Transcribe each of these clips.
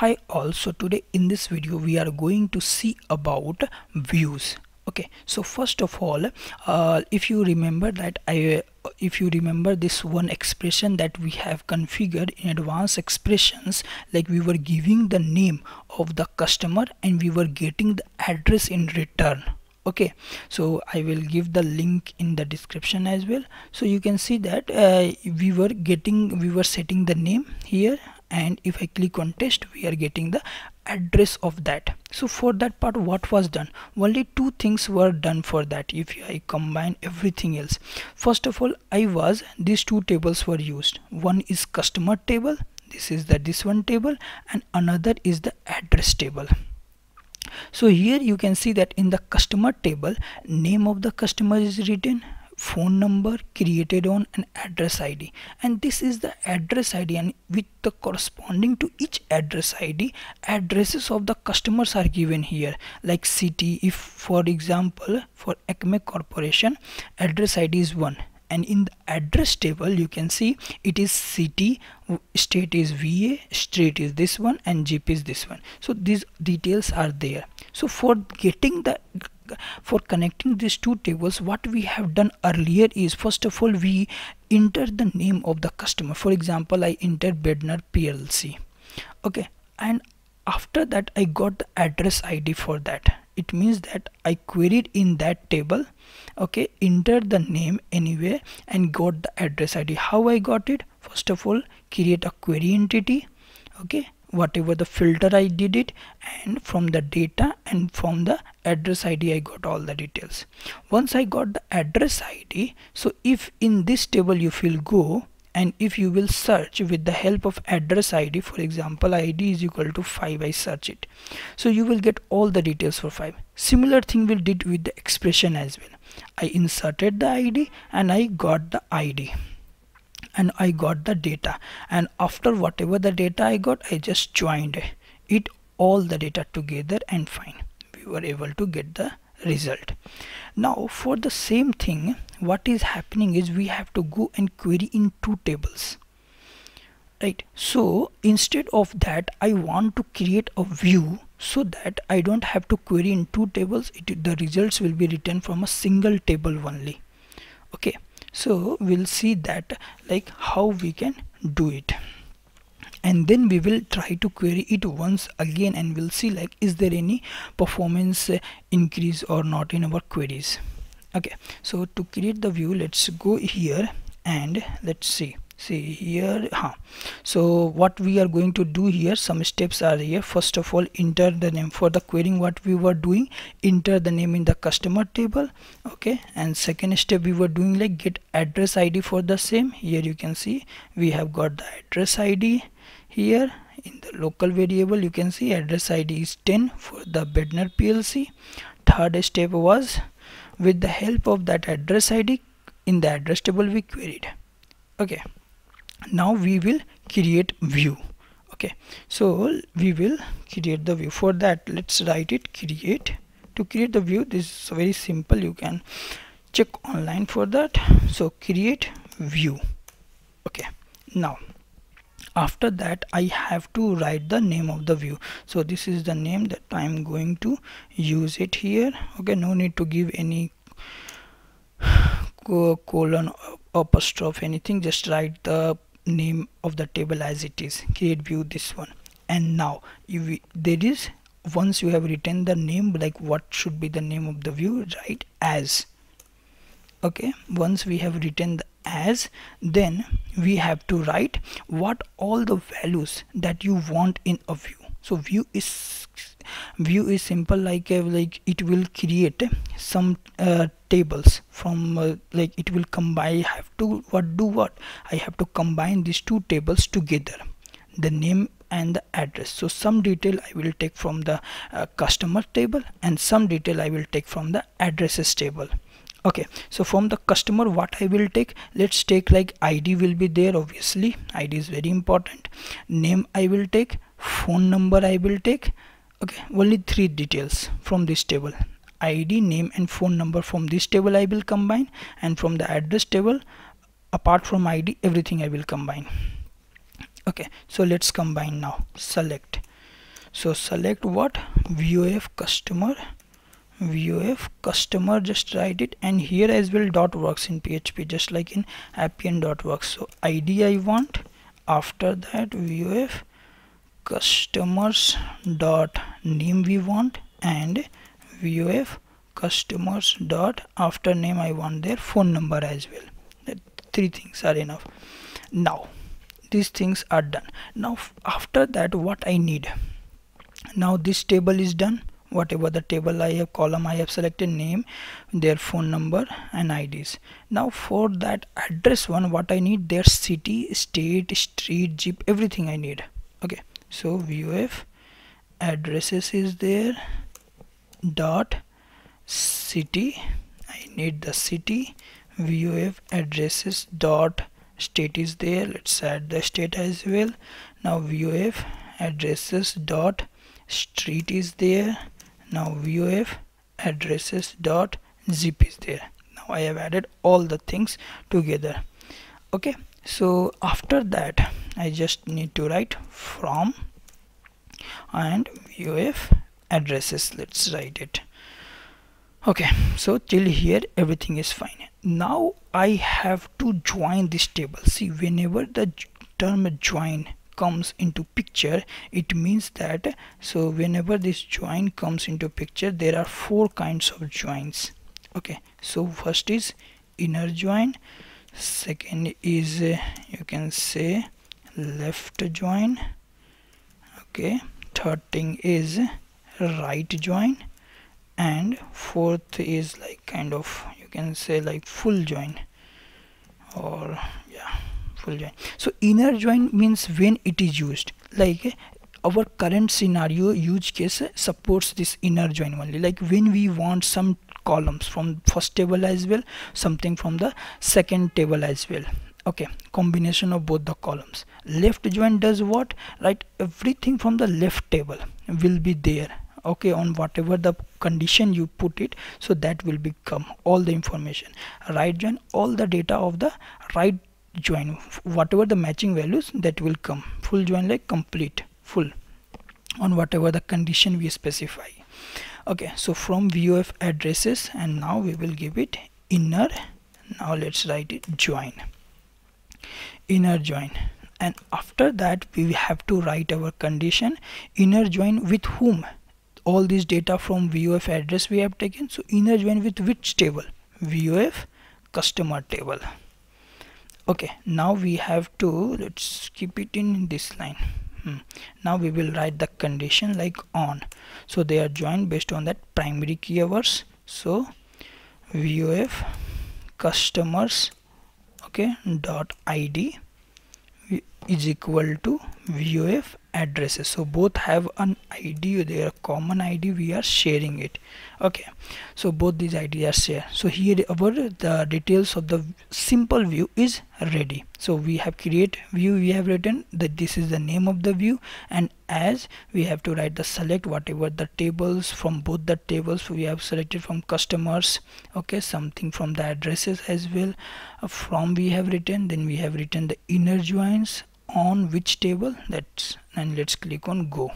Hi all, so today in this video we are going to see about views. Okay, so first of all, if you remember this one expression that we have configured in advanced expressions, like we were giving the name of the customer and we were getting the address in return. Okay, so I will give the link in the description as well. So you can see that we were setting the name here, and if I click on test, we are getting the address of that. So for that part, what was done? Only two things were done for that. If I combine everything else, first of all, these two tables were used. One is customer table, this is this one table, and another is the address table. So here you can see that in the customer table, name of the customer is written, phone number created on, an address ID, and this is the address ID, and with the corresponding to each address ID, addresses of the customers are given here, like city. If for example for Acme Corporation, address ID is 1, and in the address table you can see it is city, state is VA, street is this one, and zip is this one. So these details are there. So for connecting these two tables, what we have done earlier is, first of all, we enter the name of the customer. For example, I enter Bednar PLC. Okay, and after that I got the address ID for that. It means that I queried in that table, okay, entered the name anywhere and got the address ID. How I got it? First of all, create a query entity, okay, whatever the filter I did it, and from the data and from the address ID I got all the details. Once I got the address ID, so if in this table you will go and if you will search with the help of address ID, for example ID is equal to 5, I search it, so you will get all the details for 5. Similar thing we did with the expression as well. I inserted the ID and I got the ID and I got the data, and after whatever the data I got, I just joined it all the data together, and fine, we were able to get the result. Now for the same thing, what is happening is we have to go and query in two tables, right? So instead of that, I want to create a view so that I don't have to query in two tables. The results will be written from a single table only. Okay, so we'll see that like how we can do it, and then we will try to query it once again, and we'll see like is there any performance increase or not in our queries. Okay, so to create the view, let's go here and let's see here. So what we are going to do here, some steps are here. First of all, enter the name. For the querying what we were doing, enter the name in the customer table, okay, and second step we were doing like get address ID for the same. Here you can see we have got the address ID here. In the local variable you can see address ID is 10 for the Bednar PLC. Third step was, with the help of that address ID, in the address table we queried. Okay, now we will create view. Okay, so we will create the view. For that, let's write it to create the view. This is very simple, you can check online for that. So create view. Okay, now after that I have to write the name of the view. So this is the name that I'm going to use it here. Okay, no need to give any colon, apostrophe, anything, just write the name of the table as it is, create view, this one. And now once you have written the name, like what should be the name of the view, write as. Okay, once we have written the as, then we have to write what all the values that you want in a view. So view is simple, like it will create some tables from like it will combine. I have to combine these two tables together, the name and the address. So some detail I will take from the customer table and some detail I will take from the addresses table. Okay, so from the customer, what I will take, let's take like ID will be there, obviously ID is very important. Name I will take, phone number I will take. Okay, only three details from this table, ID, name and phone number. From this table I will combine, and from the address table, apart from ID, everything I will combine. Okay, so let's combine now. Select So select what? VOF customer, just write it, and here as well dot works in PHP, just like in Appian dot works. So ID I want, after that VOF customers dot name we want, and VOF customers dot after name I want their phone number as well. That three things are enough. Now these things are done. Now after that what I need, now this table is done, whatever the table I have, column I have selected, name, their phone number and IDs. Now for that address one, what I need, their city, state, street, zip, everything I need. Okay, so VOF addresses is there dot city, I need the city. VOF addresses dot state is there, let's add the state as well. Now VOF addresses dot street is there. Now VOF addresses dot zip is there. Now I have added all the things together. Okay, so after that I just need to write from and VOF addresses, let's write it. Okay, so till here everything is fine. Now I have to join this table. See, whenever the term join comes into picture, it means that, so whenever this join comes into picture, there are four kinds of joins. Okay, so first is inner join, second is you can say left join, okay, third thing is right join, and fourth is like kind of you can say like full join, or yeah, full join. So inner join means when it is used, like our current scenario use case supports this inner join only, like when we want some columns from first table as well, something from the second table as well, okay, combination of both the columns. Left join does what? Right, everything from the left table will be there, okay, on whatever the condition you put it, so that will become all the information. Right join, all the data of the right join, whatever the matching values that will come. Full join, like complete, full, on whatever the condition we specify. Okay, so from VOF addresses, and now we will give it inner, now let's write it join, inner join, and after that we have to write our condition, inner join with whom? All this data from VOF address we have taken, so inner join with which table? VOF customer table. Okay, now we have to, let's keep it in this line. Now we will write the condition like on, so they are joined based on that primary keywords. So VOF customers, okay, dot ID is equal to VOF addresses, so both have an ID, they are common ID, we are sharing it. Okay, so both these IDs are shared. So here our the details of the simple view is ready. So we have create view, we have written that this is the name of the view, and as we have to write the select whatever the tables from both the tables we have selected from customers, okay, something from the addresses as well, from we have written, then we have written the inner joins on which table, that's, and let's click on go.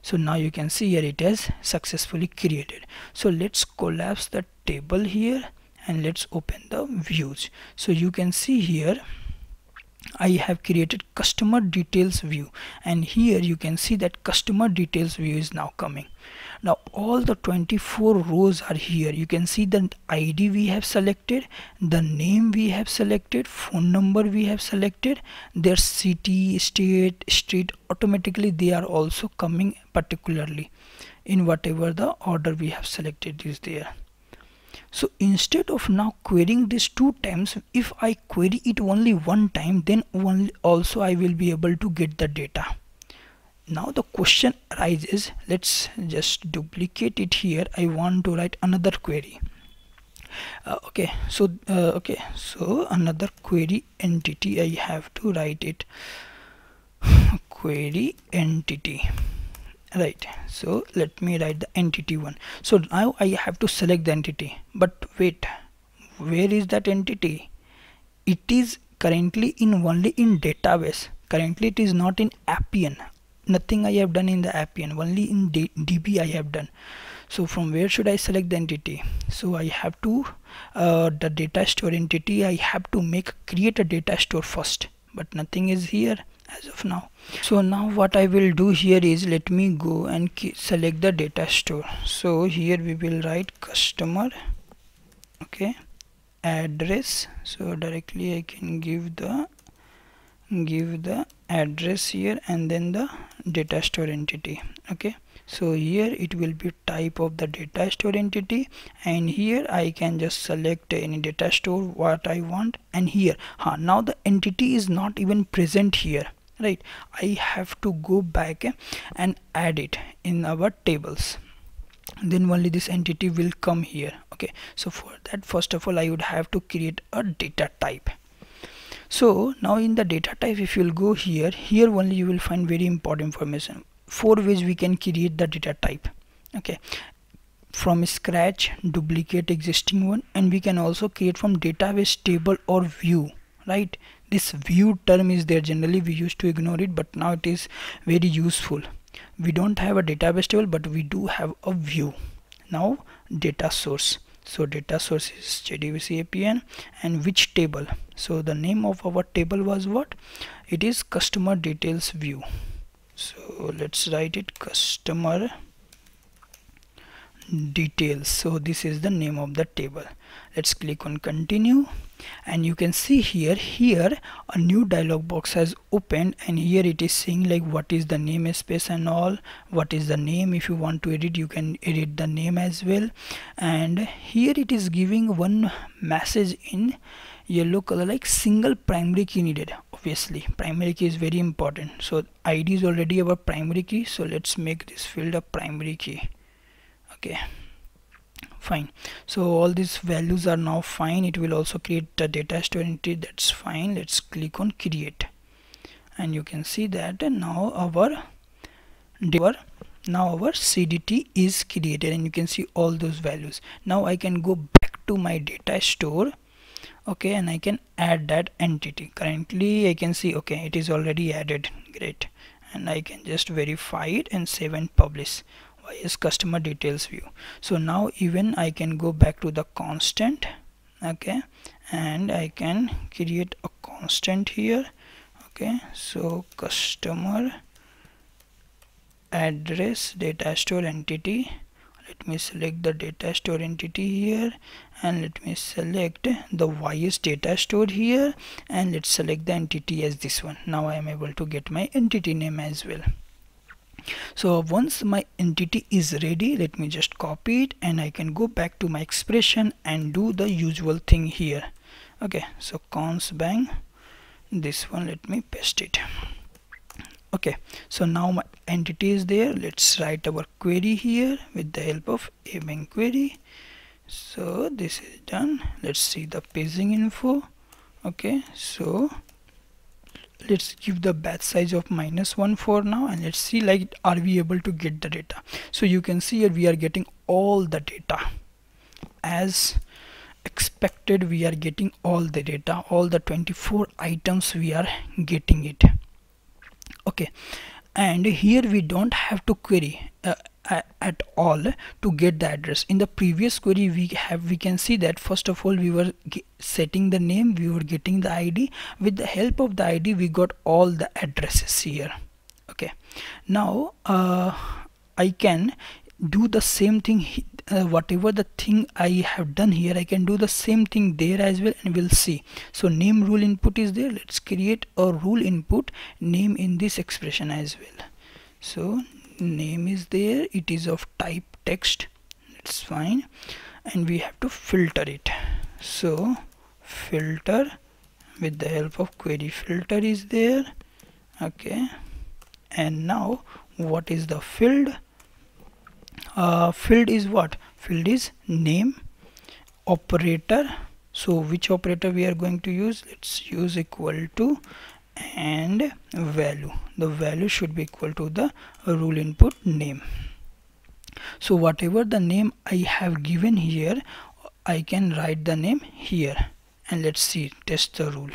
So now you can see here it has successfully created. So let's collapse the table here and let's open the views. So you can see here I have created customer details view, and here you can see that customer details view is now coming. Now all the 24 rows are here. You can see the ID we have selected, the name we have selected, phone number we have selected, their city, state, street, automatically they are also coming particularly in whatever the order we have selected is there. So instead of now querying this two times, if I query it only one time, then only also I will be able to get the data. Now the question arises, let's just duplicate it here, I want to write another query. Okay so another query entity, I have to write it query entity. Right, so let me write the entity one. So now I have to select the entity, but wait, where is that entity? It is currently in only in database, currently it is not in Appian. nothing I have done in the Appian, only in DB I have done. So from where should I select the entity? So I have to the data store entity, I have to create a data store first, but nothing is here as of now. So now what I will do here is, let me go and select the data store. So here we will write customer, okay, address. So directly I can give the address here and then the data store entity. Okay, so here it will be type of the data store entity, and here I can just select any data store what I want. And here now the entity is not even present here, right? I have to go back and add it in our tables, then only this entity will come here. Okay, so for that, first of all I would have to create a data type. So now in the data type, if you will go here, here only you will find very important information for which we can create the data type, okay, from scratch, duplicate existing one, and we can also create from database, table or view, right? This view term is there, generally we used to ignore it, but now it is very useful. We don't have a database table, but we do have a view. Now data source. So data source is JDBC Appian, and which table? So the name of our table was what? It is customer details view. So let's write it customer details. So this is the name of the table. Let's click on continue, and you can see here a new dialog box has opened, and here it is saying like what is the namespace and all, what is the name. If you want to edit, you can edit the name as well. And here it is giving one message in yellow color, like single primary key needed. Obviously primary key is very important, so ID is already our primary key, so let's make this field a primary key. Okay, fine. So all these values are now fine. It will also create the data store entity, that's fine. Let's click on create, and you can see that now our CDT is created, and you can see all those values. Now I can go back to my data store, okay, and I can add that entity. Currently I can see, okay, it is already added, great. And I can just verify it and save and publish. Why is customer details view? So now even I can go back to the constant, okay, and I can create a constant here. Okay, so customer address data store entity, let me select the data store entity here, and let me select the YS data store here, and let's select the entity as this one. Now I am able to get my entity name as well. So once my entity is ready, let me just copy it, and I can go back to my expression and do the usual thing here. Okay, so cons bang this one, let me paste it. Okay, so now my entity is there. Let's write our query here with the help of Appian query. So this is done. Let's see the paging info. Okay, so let's give the batch size of -1 for now, and let's see like are we able to get the data. So you can see here we are getting all the data as expected. We are getting all the data, all the 24 items we are getting it. Okay, and here we don't have to query at all to get the address. In the previous query we can see that first of all we were setting the name, we were getting the ID, with the help of the ID we got all the addresses here. Okay, now I can do the same thing, whatever the thing I have done here, I can do the same thing there as well, and we'll see. So name rule input is there. Let's create a rule input name in this expression as well. So name is there, it is of type text, that's fine, and we have to filter it. So filter with the help of query filter is there. Okay, and now what is the field? Field is what? Field is name operator. So which operator we are going to use? Let's use equal to and value. The value should be equal to the rule input name. So whatever the name I have given here, I can write the name here, and let's see, test the rule.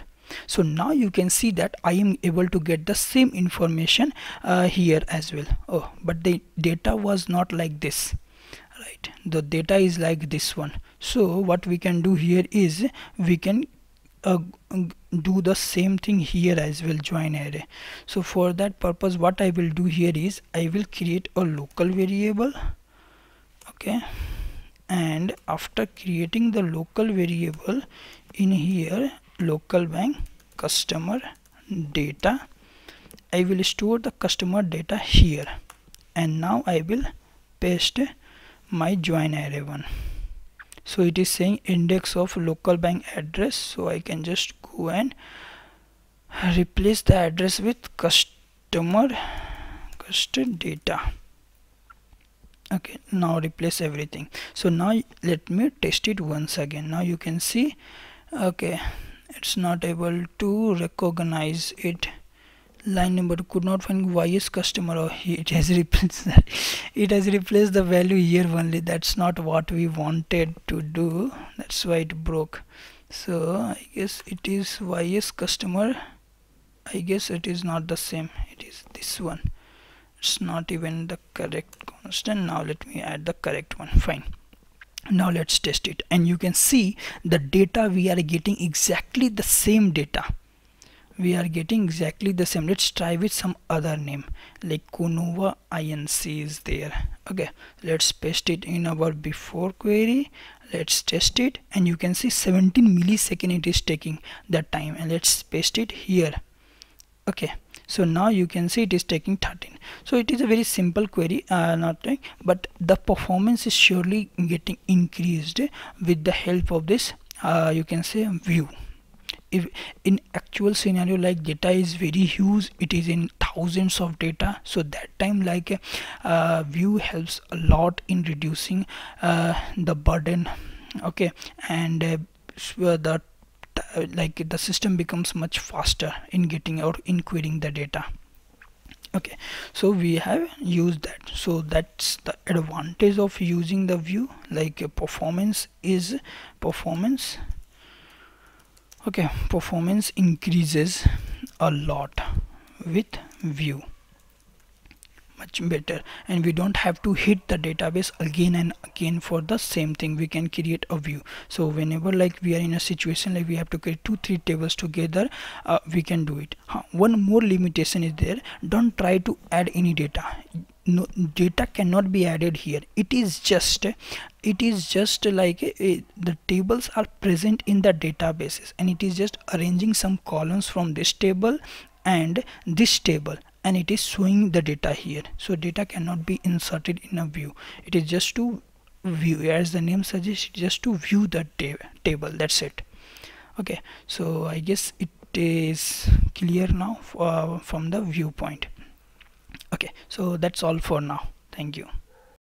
So now you can see that I am able to get the same information here as well. Oh, but the data was not like this, right? The data is like this one. So what we can do here is we can do the same thing here as well, join array. So for that purpose, what I will do here is I will create a local variable, okay? And after creating the local variable, in here local bank customer data, I will store the customer data here, and now I will paste my join array one. So it is saying index of local bank address, so I can just go and replace the address with customer data. Okay, now replace everything. So now let me test it once again. Now you can see, okay, it's not able to recognize it. Line number could not find ys customer, or it has replaced that. It has replaced the value here only. That's not what we wanted to do, that's why it broke. So I guess it is ys customer. I guess it is not the same, it is this one. It's not even the correct constant. Now let me add the correct one. Fine, now let's test it, and you can see the data we are getting exactly the same data. We are getting exactly the same. Let's try with some other name, like Kunova Inc is there. Okay, let's paste it in our before query. Let's test it, and you can see 17 milliseconds it is taking that time, and let's paste it here. Okay, so now you can see it is taking 13. So it is a very simple query, but the performance is surely getting increased with the help of this you can say view. If in actual scenario, like data is very huge, it is in thousands of data, so that time like view helps a lot in reducing the burden, okay? And the system becomes much faster in getting or in querying the data. Okay, so we have used that. So that's the advantage of using the view, like performance. Okay, performance increases a lot with view, much better, and we don't have to hit the database again and again for the same thing. We can create a view. So whenever like we are in a situation like we have to create 2-3 tables together, we can do it. One more limitation is there. Don't try to add any data. No data cannot be added here. It is just like the tables are present in the databases, and it is just arranging some columns from this table and this table, and it is showing the data here. So data cannot be inserted in a view. It is just to view, as the name suggests, just to view the table. That's it. Okay, so I guess it is clear now from the viewpoint. Okay, so that's all for now. Thank you.